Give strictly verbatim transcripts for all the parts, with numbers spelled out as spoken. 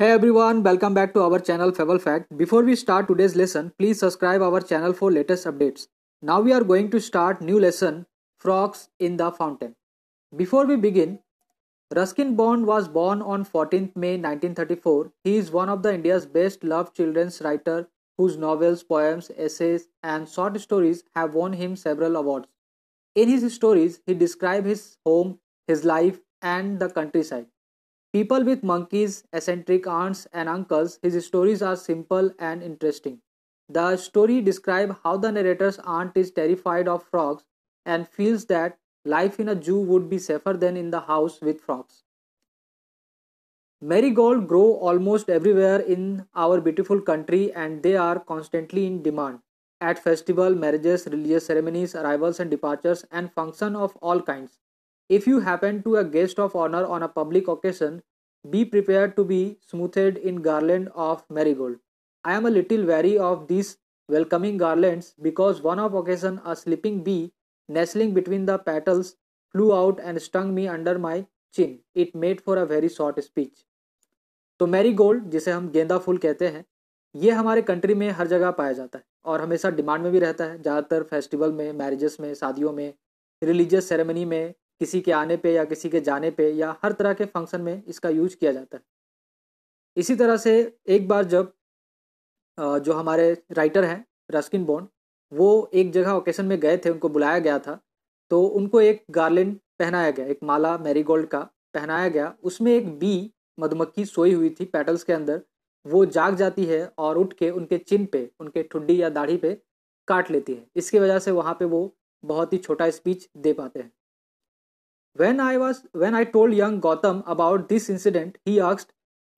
Hey everyone, welcome back to our channel Fable Fact. Before we start today's lesson, please subscribe our channel for latest updates. Now we are going to start new lesson, Frogs in the Fountain. Before we begin, Ruskin Bond was born on fourteenth May nineteen thirty-four. He is one of the India's best loved children's writer whose novels, poems, essays and short stories have won him several awards. In his stories, he describes his home, his life and the countryside. People with monkeys, eccentric aunts and uncles, his stories are simple and interesting. The story describes how the narrator's aunt is terrified of frogs and feels that life in a zoo would be safer than in the house with frogs. Marigolds grow almost everywhere in our beautiful country and they are constantly in demand. At festivals, marriages, religious ceremonies, arrivals and departures and functions of all kinds. If you happen to be a guest of honor on a public occasion, be prepared to be smoothed in garland of marigold. I am a little wary of these welcoming garlands because one of occasion a sleeping bee nestling between the petals flew out and stung me under my chin. It made for a very short speech. तो marigold जिसे हम गेंदा फूल कहते हैं, ये हमारे country में हर जगह पाया जाता है और हमेशा डिमांड में भी रहता है। ज़्यादातर फेस्टिवल में, मैरिजेस में, शादियों में, रिलीजियस सेरेमनी में, किसी के आने पे या किसी के जाने पे या हर तरह के फंक्शन में इसका यूज किया जाता है। इसी तरह से एक बार जब जो हमारे राइटर हैं रस्किन बॉन्ड, वो एक जगह ओकेशन में गए थे, उनको बुलाया गया था, तो उनको एक गार्लैंड पहनाया गया, एक माला मैरीगोल्ड का पहनाया गया। उसमें एक बी, मधुमक्खी सोई हुई थी पेटल्स के अंदर, वो जाग जाती है और उठ के उनके चिन पे, उनके ठुड्डी या दाढ़ी पे काट लेती है। इसकी वजह से वहाँ पे वो बहुत ही छोटा स्पीच दे पाते हैं। When I was when I told young Gotham about this incident, he asked,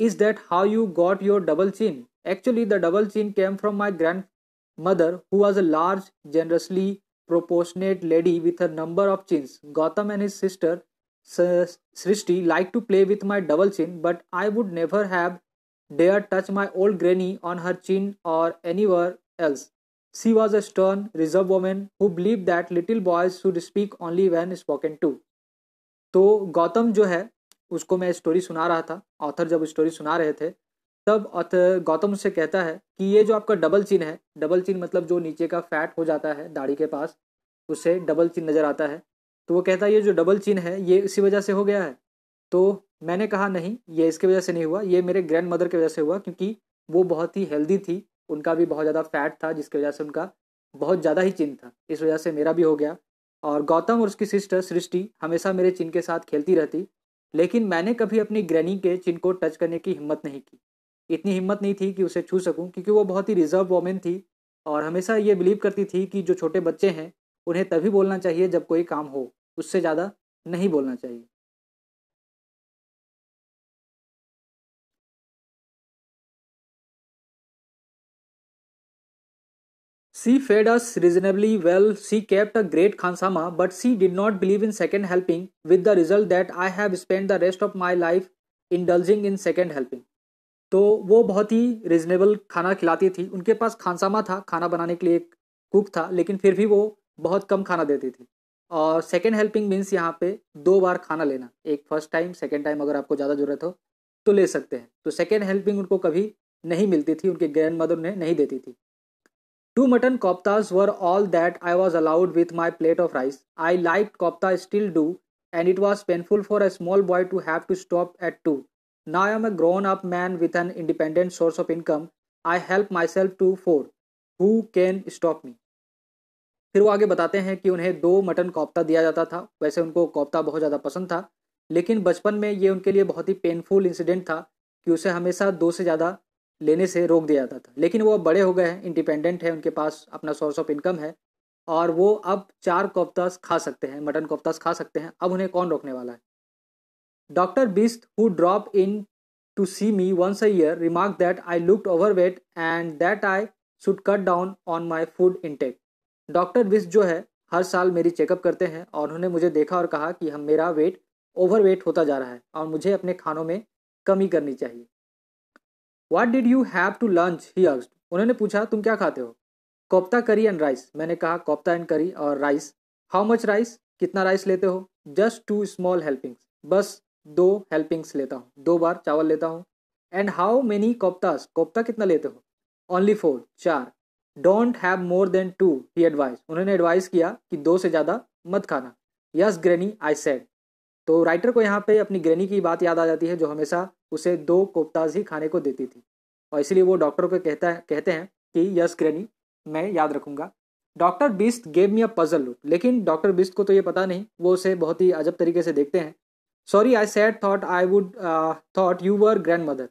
"Is that how you got your double chin?" Actually, the double chin came from my grandmother, who was a large, generously proportionate lady with a number of chins. Gotham and his sister Srishti liked to play with my double chin, but I would never have dared touch my old granny on her chin or anywhere else. She was a stern, reserved woman who believed that little boys should speak only when spoken to. तो गौतम जो है उसको मैं story सुना रहा था, author जब story सुना रहे थे तब ऑथर गौतम उससे कहता है कि ये जो आपका डबल चिन है, डबल चिन मतलब जो नीचे का फैट हो जाता है दाढ़ी के पास, उससे डबल चिन नज़र आता है। तो वो कहता है ये जो डबल चिन है ये इसी वजह से हो गया है। तो मैंने कहा नहीं, ये इसके वजह से नहीं हुआ, ये मेरे ग्रैंड मदर की वजह से हुआ, क्योंकि वो बहुत ही हेल्दी थी, उनका भी बहुत ज़्यादा फैट था जिसकी वजह से उनका बहुत ज़्यादा ही चिन था, इस वजह से मेरा भी हो गया। और गौतम और उसकी सिस्टर सृष्टि हमेशा मेरे चिन के साथ खेलती रहती, लेकिन मैंने कभी अपनी ग्रैनी के चिन को टच करने की हिम्मत नहीं की। इतनी हिम्मत नहीं थी कि उसे छू सकूं, क्योंकि वो बहुत ही रिजर्व वोमेन थी और हमेशा ये बिलीव करती थी कि जो छोटे बच्चे हैं उन्हें तभी बोलना चाहिए जब कोई काम हो, उससे ज़्यादा नहीं बोलना चाहिए। She fed us reasonably well. She kept a great khansama, but she did not believe in second helping, with the result that I have spent the rest of my life indulging in second helping. तो वो बहुत ही reasonable खाना खिलाती थी, उनके पास खानसामा था, खाना बनाने के लिए एक कुक था, लेकिन फिर भी वो बहुत कम खाना देती थी। और सेकेंड हेल्पिंग मीन्स यहाँ पे दो बार खाना लेना, एक फर्स्ट टाइम, सेकेंड टाइम अगर आपको ज़्यादा ज़रूरत हो तो ले सकते हैं। तो सेकेंड हेल्पिंग उनको कभी नहीं मिलती थी, उनके ग्रैंड मदर उन्हें नहीं देती थी। Two mutton koftas were all that I was allowed with my plate of rice. I liked kofta, still do, and it was painful for a small boy to have to stop at two. Now I am a grown-up man with an independent source of income. I help myself to four. Who can stop me? फिर वो आगे बताते हैं कि उन्हें दो mutton kofta दिया जाता था। वैसे उनको कोफ्ता बहुत ज़्यादा पसंद था, लेकिन बचपन में ये उनके लिए बहुत ही पेनफुल इंसिडेंट था कि उसे हमेशा दो से ज़्यादा लेने से रोक दिया जाता था। लेकिन वो अब बड़े हो गए हैं, इंडिपेंडेंट है, उनके पास अपना सोर्स ऑफ इनकम है और वो अब चार कोफ्तास खा सकते हैं, मटन कोफ्तास खा सकते हैं, अब उन्हें कौन रोकने वाला है। Doctor Bisht who drop in to see me once a year remark that I looked overweight and that I should cut down on my food intake. Doctor Bisht जो है हर साल मेरी चेकअप करते हैं और उन्होंने मुझे देखा और कहा कि हम मेरा वेट ओवरवेट होता जा रहा है और मुझे अपने खानों में कमी करनी चाहिए। What did you have to lunch? He asked. उन्होंने पूछा तुम क्या खाते हो। कोफ्ता, करी एंड राइस। मैंने कहा कोफ्ता एंड करी और राइस। How much rice? कितना राइस लेते हो? Just two small helpings. बस दो हेल्पिंग्स लेता हूँ, दो बार चावल लेता हूँ। And how many koftas, kofta कितना लेते हो? ओनली फोर, चार. Don't have more than two, he advise, उन्होंने एडवाइस किया कि दो से ज़्यादा मत खाना. यस ग्रेनी आई सेड, तो राइटर को यहाँ पे अपनी ग्रेनी की बात याद आ जाती है जो हमेशा उसे दो कोफ्ताज ही खाने को देती थी, और इसलिए वो डॉक्टर को कहता है कहते हैं कि यस ग्रेनी, मैं याद रखूँगा. Doctor Bisht gave me a puzzle look, लेकिन डॉक्टर बिस्ट को तो ये पता नहीं, वो उसे बहुत ही अजब तरीके से देखते हैं. Sorry I said, thought I would thought you were grandmother,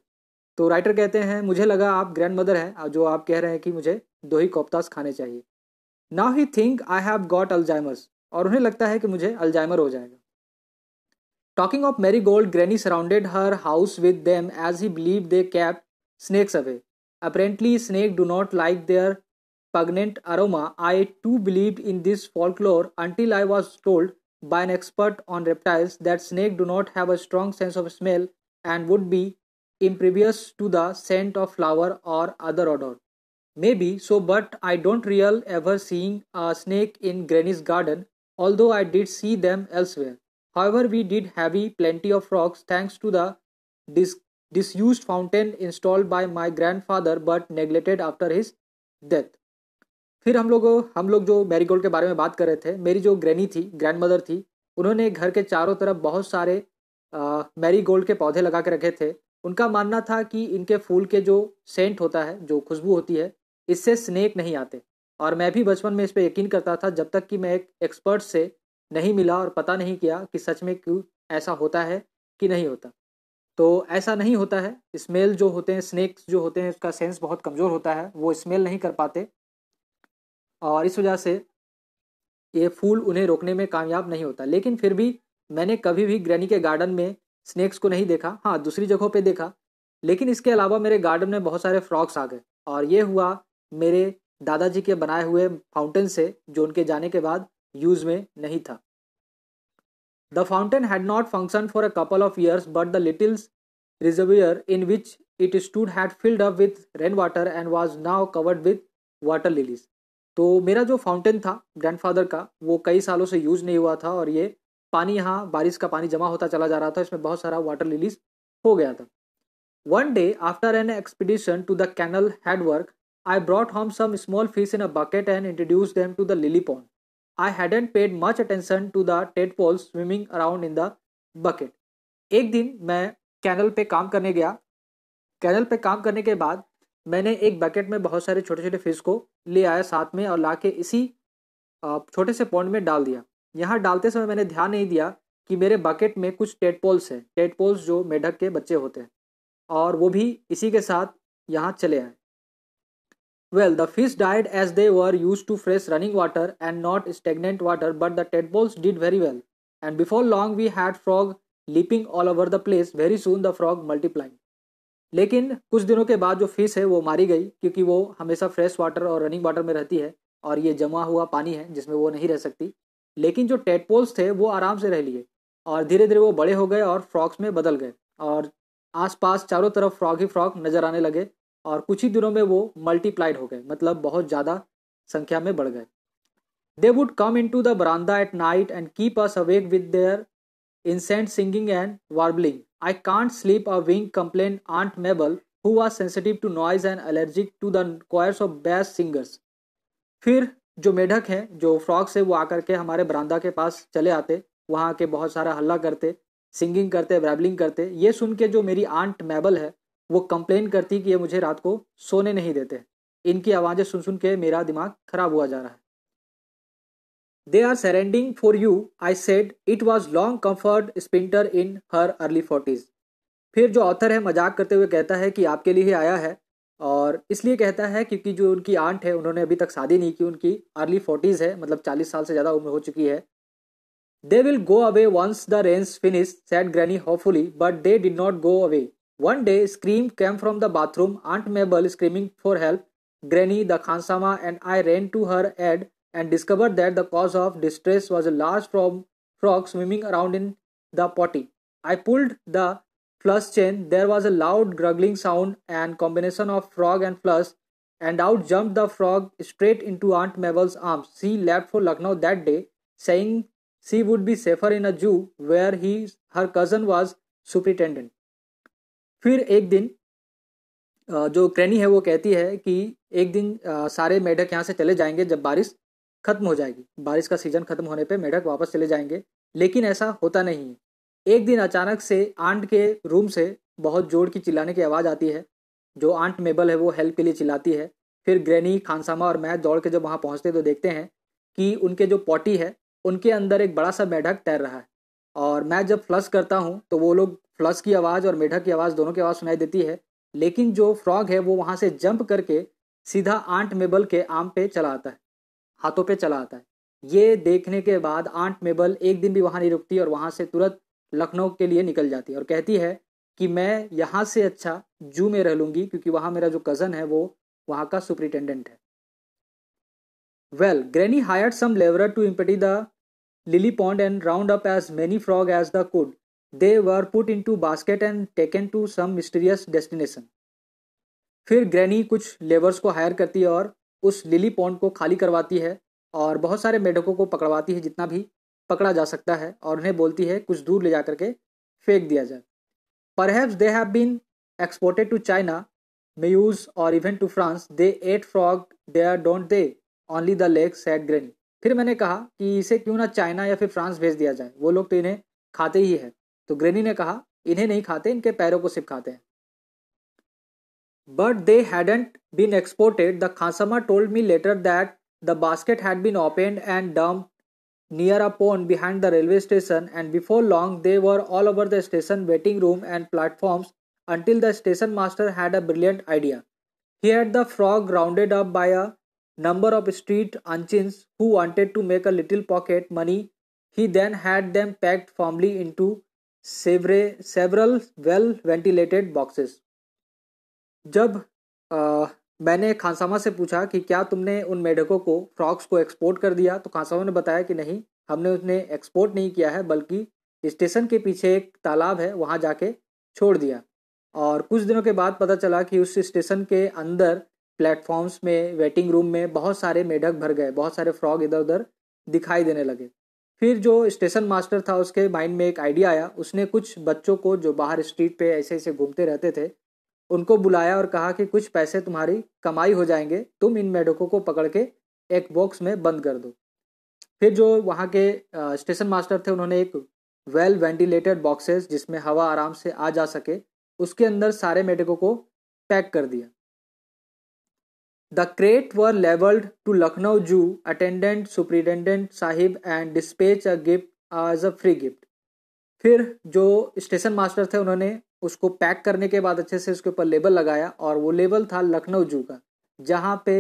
तो राइटर कहते हैं मुझे लगा आप ग्रैंड मदर हैं जो आप कह रहे हैं कि मुझे दो ही कोफ्तास खाने चाहिए. Now he think I have got Alzheimer's, और उन्हें लगता है कि मुझे अल्जाइमर हो जाएगा. Talking of marigold, granny surrounded her house with them as he believe they kept snakes away. Apparently snake do not like their pungent aroma. I too believed in this folklore until I was told by an expert on reptiles that snakes do not have a strong sense of smell and would be impervious to the scent of flower or other odor. Maybe so, but I don't recall ever seeing a snake in Granny's garden, although I did see them elsewhere. However, we did have plenty of frogs thanks to the dis- disused fountain installed by my grandfather but neglected after his death. फिर हम लोग हम लोग जो marigold के बारे में बात कर रहे थे, मेरी जो ग्रैनी थी, ग्रैंडमदर थी, उन्होंने घर के चारों तरफ बहुत सारे मैरीगोल्ड के पौधे लगा के रखे थे. उनका मानना था कि इनके फूल के जो सेंट होता है, जो खुशबू होती है, इससे स्नेक नहीं आते, और मैं भी बचपन में इस पर यकीन करता था जब तक कि मैं एक एक्सपर्ट से नहीं मिला और पता नहीं किया कि सच में क्यों ऐसा होता है कि नहीं होता. तो ऐसा नहीं होता है, स्मेल जो होते हैं, स्नेक्स जो होते हैं, उसका सेंस बहुत कमज़ोर होता है, वो स्मेल नहीं कर पाते, और इस वजह से ये फूल उन्हें रोकने में कामयाब नहीं होता. लेकिन फिर भी मैंने कभी भी ग्रैनी के गार्डन में स्नैक्स को नहीं देखा, हाँ दूसरी जगहों पे देखा, लेकिन इसके अलावा मेरे गार्डन में बहुत सारे फ्रॉग्स आ गए, और ये हुआ मेरे दादाजी के बनाए हुए फाउंटेन से जो उनके जाने के बाद यूज़ में नहीं था. The fountain had not function for a couple of years but the little reservoir in which it stood had filled up with rain water and was now covered with water lilies. तो मेरा जो fountain था grandfather का, वो कई सालों से use नहीं हुआ था, और ये पानी यहाँ बारिश का पानी जमा होता चला जा रहा था, इसमें बहुत सारा वाटर लिलीज हो गया था. One day after an expedition to the canal had work, I brought home some small fish in a bucket and introduce them to the lily pond. I hadn't paid much attention to the tadpoles swimming around in the bucket. एक दिन मैं canal पे काम करने गया. Canal पे काम करने के बाद मैंने एक बकेट में बहुत सारे छोटे छोटे फिश को ले आया साथ में, और लाके इसी छोटे से पॉन्ड में डाल दिया. यहाँ डालते समय मैंने ध्यान नहीं दिया कि मेरे बकेट में कुछ टेडपोल्स हैं, टेडपोल्स जो मेढक के बच्चे होते हैं, और वो भी इसी के साथ यहाँ चले आए. Well the fish died as they were use to fresh running water and not stagnant water, but the tadpoles did very well and before long we had frog leaping all over the place. Very soon the frog multiplying. लेकिन कुछ दिनों के बाद जो fish है वो मारी गई, क्योंकि वो हमेशा फ्रेश वाटर और रनिंग वाटर में रहती है, और ये जमा हुआ पानी है जिसमें वो नहीं रह सकती. लेकिन जो टेडपोल्स थे वो आराम से रह लिए, और धीरे धीरे वो बड़े हो गए और फ्रॉग्स में बदल गए, और आसपास चारों तरफ फ्रॉग ही फ्रॉग नज़र आने लगे, और कुछ ही दिनों में वो मल्टीप्लाइड हो गए, मतलब बहुत ज़्यादा संख्या में बढ़ गए. They would come in to the verandah at night and keep us awake with their incessant singing and warbling. I can't sleep a wink, complained Aunt Mabel, who was sensitive to noise and allergic to the choirs of bass singers. फिर जो मेढक हैं, जो frogs हैं, वो आकर के हमारे बरामदा के पास चले आते, वहाँ आके बहुत सारा हल्ला करते, सिंगिंग करते, वैबलिंग करते. ये सुन के जो मेरी आंट मैबल है वो कंप्लेन करती कि ये मुझे रात को सोने नहीं देते, इनकी आवाज़ें सुन सुन के मेरा दिमाग खराब हुआ जा रहा है. They are surrendering for you, I said. It was long comfort splinter in her early forties. फिर जो ऑथर है मजाक करते हुए कहता है कि आपके लिए ही आया है, और इसलिए कहता है क्योंकि जो उनकी आंट है उन्होंने अभी तक शादी नहीं की, उनकी अर्ली फोर्टीज़ है, मतलब चालीस साल से ज़्यादा उम्र हो चुकी है. They will go away once the rains finish, said Granny hopefully, but they did not go away. One day, scream came from the bathroom, Aunt Mabel screaming for help. Granny, the Khansama, and I ran to her aid and discovered that the cause of distress was a large frog frog swimming around in the potty. I pulled the flush chain. There was a loud gurgling sound and combination of frog and flush, and out jumped the frog straight into Aunt Mabel's arms. She left for Lucknow that day, saying she would be safer in a zoo where he her cousin was superintendent. फिर एक दिन जो cranny है वो कहती है कि एक दिन सारे मेढक यहाँ से चले जाएंगे जब बारिश खत्म हो जाएगी। बारिश का सीजन खत्म होने पे मेढक वापस चले जाएंगे, लेकिन ऐसा होता नहीं है। एक दिन अचानक से आंट के रूम से बहुत जोर की चिल्लाने की आवाज़ आती है। जो आंट मेबल है वो हेल्प के लिए चिल्लाती है। फिर ग्रैनी, खानसामा और मैच दौड़ के जब वहाँ पहुँचते तो देखते हैं कि उनके जो पॉटी है उनके अंदर एक बड़ा सा मेढक तैर रहा है। और मैं जब फ्लश करता हूँ तो वो लोग फ्लश की आवाज़ और मेढक की आवाज़ दोनों की आवाज़ सुनाई देती है, लेकिन जो फ्रॉग है वो वहाँ से जंप करके सीधा आंट मेबल के आम पे चला आता है, हाथों पे चला आता है। ये देखने के बाद आंट मेबल एक दिन भी वहाँ नहीं रुकती और वहाँ से तुरंत लखनऊ के लिए निकल जाती है और कहती है कि मैं यहाँ से अच्छा जू में रह लूँगी, क्योंकि वहाँ मेरा जो कज़न है वो वहाँ का सुपरिटेंडेंट है। वेल ग्रैनी हायर्ड सम लेवरर to empty the lily pond and round up as many frog as the could. They were put into basket and taken to some mysterious destination. फिर granny कुछ labours को hire करती है और उस lily pond को खाली करवाती है और बहुत सारे मेढकों को पकड़वाती है जितना भी पकड़ा जा सकता है, और उन्हें बोलती है कुछ दूर ले जा करके फेंक दिया जाए। Perhaps they have been exported to China, Meuse or even to France. They ate frog there, don't they? Only the legs, said Granny. फिर मैंने कहा कि इसे क्यों ना चाइना या फिर फ्रांस भेज दिया जाए, वो लोग तो इन्हें खाते ही है। तो ग्रैनी ने कहा इन्हें नहीं खाते, इनके पैरों को सिर्फ खाते हैं। But they hadn't been exported, the khansama told me later that the basket had been opened and dumped near a pond behind the railway station and before long they were all over the station waiting room and platforms until the station master had a brilliant idea. He had the frog rounded up by a number of street urchins who wanted to make a little pocket money. He then had them packed formally into several well ventilated boxes. जब आ, मैंने खानसामा से पूछा कि क्या तुमने उन मेढकों को, फ्रॉक्स को एक्सपोर्ट कर दिया, तो खानसामा ने बताया कि नहीं, हमने उन्हें एक्सपोर्ट नहीं किया है, बल्कि स्टेशन के पीछे एक तालाब है वहाँ जाके छोड़ दिया। और कुछ दिनों के बाद पता चला कि उस स्टेशन के अंदर प्लेटफॉर्म्स में, वेटिंग रूम में बहुत सारे मेढक भर गए, बहुत सारे फ्रॉग इधर उधर दिखाई देने लगे। फिर जो स्टेशन मास्टर था उसके माइंड में एक आइडिया आया। उसने कुछ बच्चों को जो बाहर स्ट्रीट पे ऐसे ऐसे घूमते रहते थे उनको बुलाया और कहा कि कुछ पैसे तुम्हारी कमाई हो जाएंगे, तुम इन मेढकों को पकड़ के एक बॉक्स में बंद कर दो। फिर जो वहाँ के स्टेशन मास्टर थे उन्होंने एक वेल वेंटिलेटेड बॉक्सेस जिसमें हवा आराम से आ जा सके उसके अंदर सारे मेढकों को पैक कर दिया। The crate were leveled to Lucknow Zoo attendant Superintendent Sahib and dispatched a gift as a free gift. फिर जो स्टेशन मास्टर थे उन्होंने उसको पैक करने के बाद अच्छे से उसके ऊपर लेबल लगाया और वो लेबल था लखनऊ जू का, जहाँ पे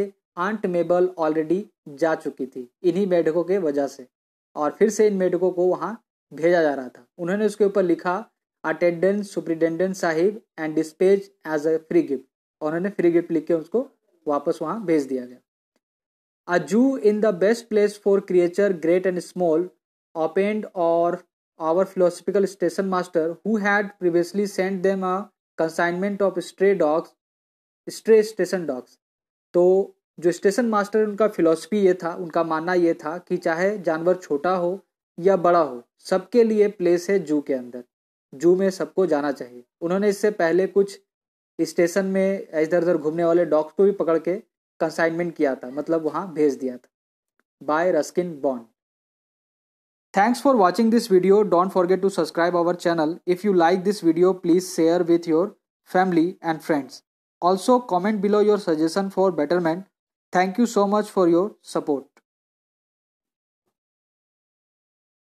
आंट मेबल ऑलरेडी जा चुकी थी इन्हीं मेढकों के वजह से, और फिर से इन मेढकों को वहाँ भेजा जा रहा था। उन्होंने उसके ऊपर लिखा attendant superintendent sahib and dispatch as a free gift, और उन्होंने फ्री गिफ्ट लिख के उसको वापस वहाँ भेज दिया गया। A zoo in the best place for creature great and small opened और our philosophical station master who had previously sent them a consignment of stray dogs stray station dogs. तो जो स्टेशन मास्टर, उनका philosophy ये था, उनका मानना ये था कि चाहे जानवर छोटा हो या बड़ा हो, सबके लिए प्लेस है जू के अंदर, जू में सबको जाना चाहिए। उन्होंने इससे पहले कुछ स्टेशन में इधर उधर घूमने वाले डॉग्स को भी पकड़ के कंसाइनमेंट किया था, मतलब वहाँ भेज दिया था। By Ruskin Bond. Thanks for watching this video. Don't forget to subscribe our channel. If you like this video please share with your family and friends. Also, comment below your suggestion for betterment. Thank you so much for your support.